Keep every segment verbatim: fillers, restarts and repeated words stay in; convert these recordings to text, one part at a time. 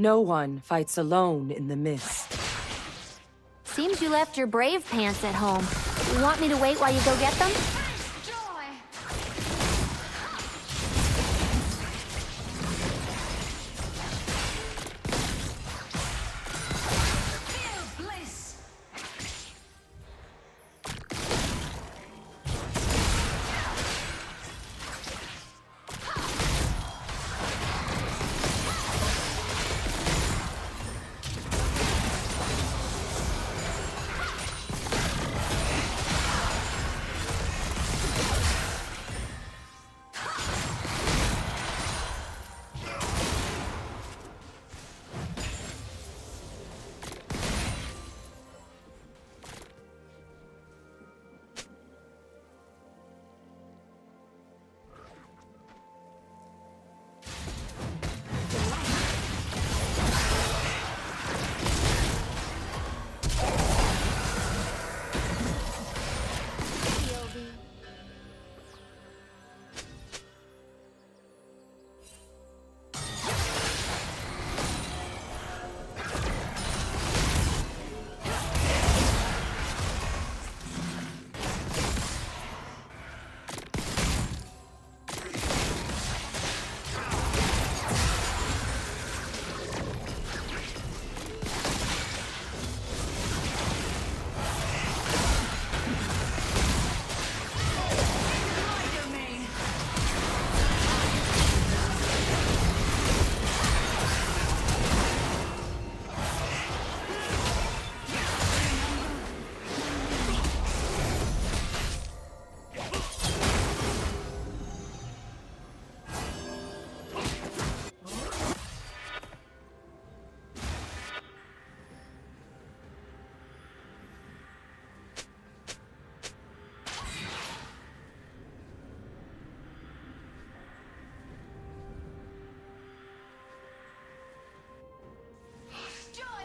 No one fights alone in the mist. Seems you left your brave pants at home. You want me to wait while you go get them?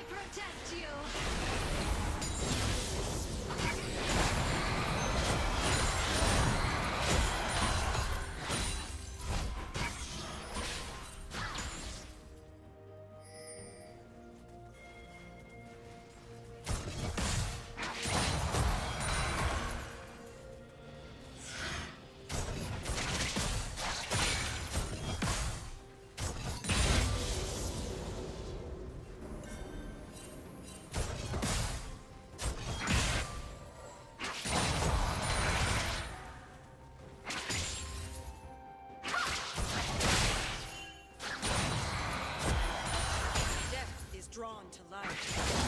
Protect you! Drawn to life.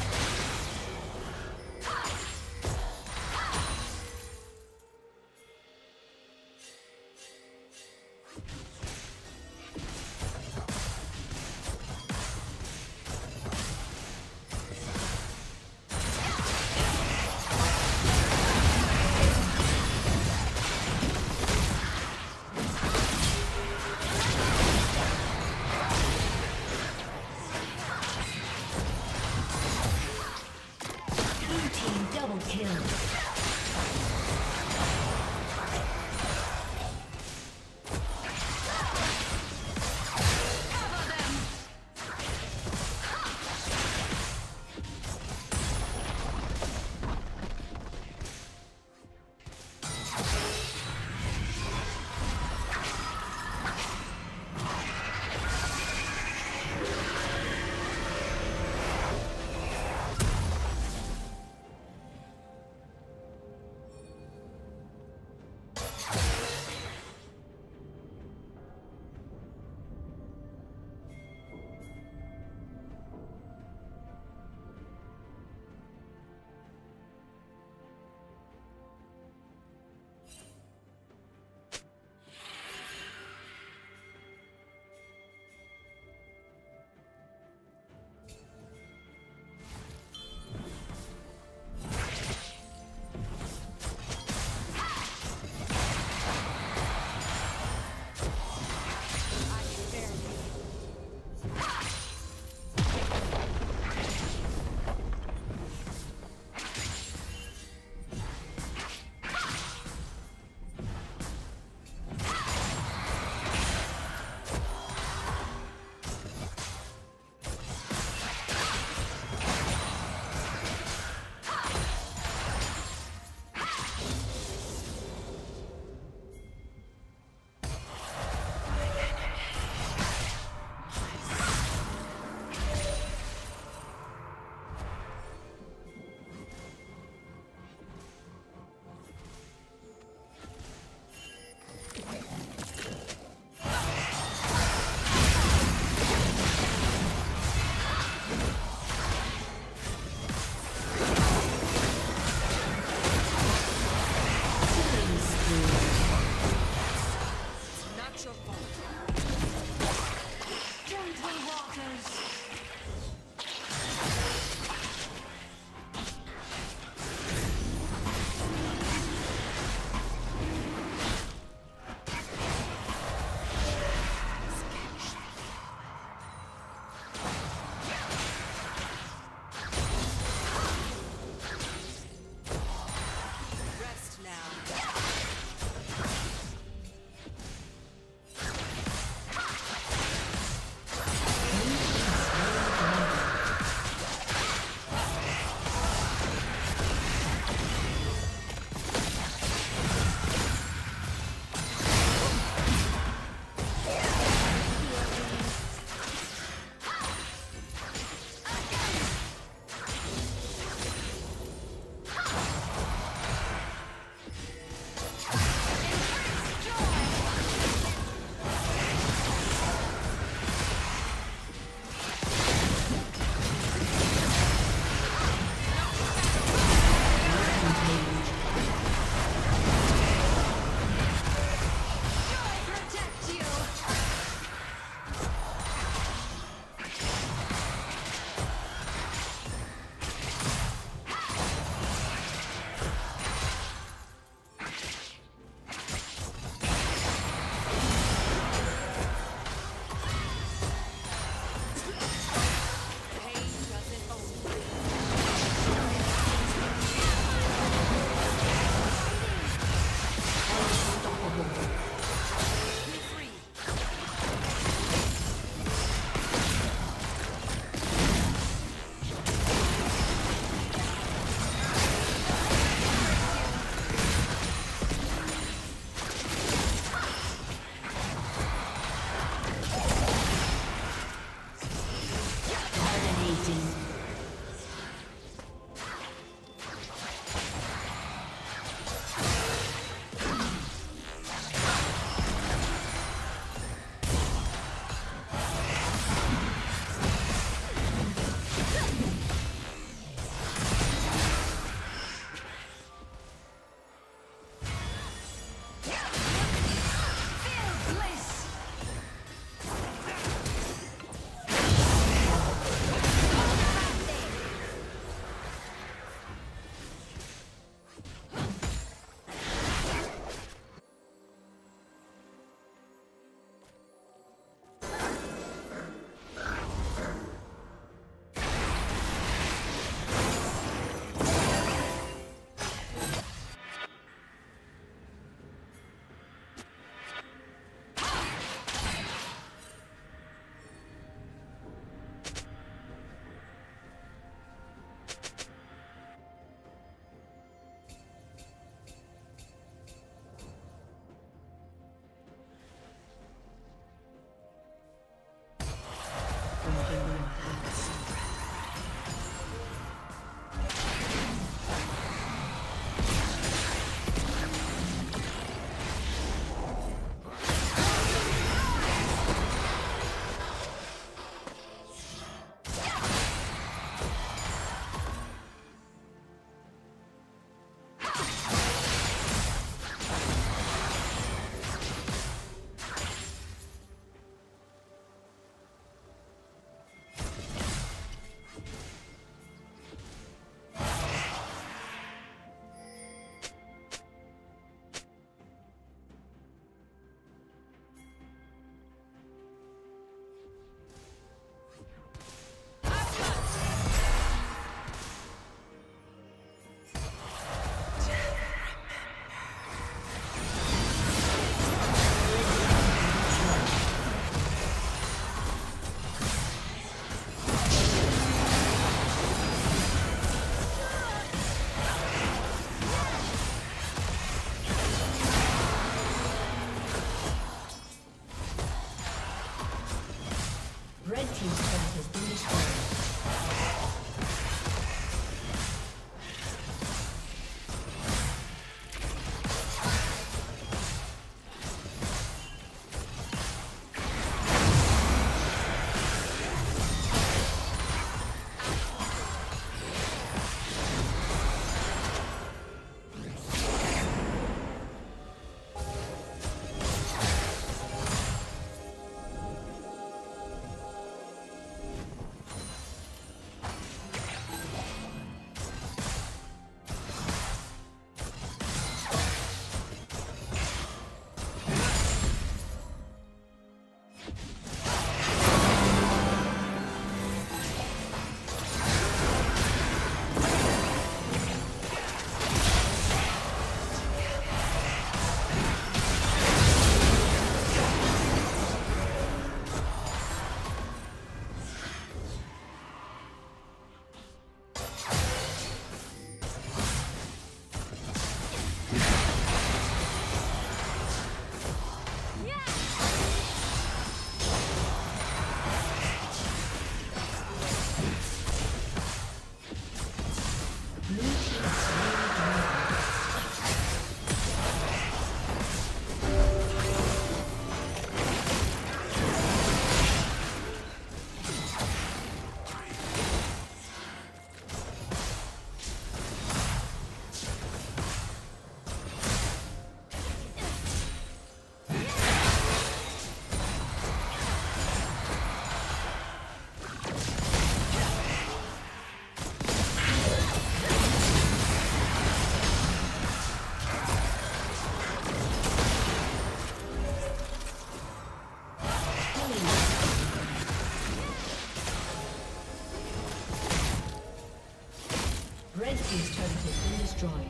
team's turret has been destroyed.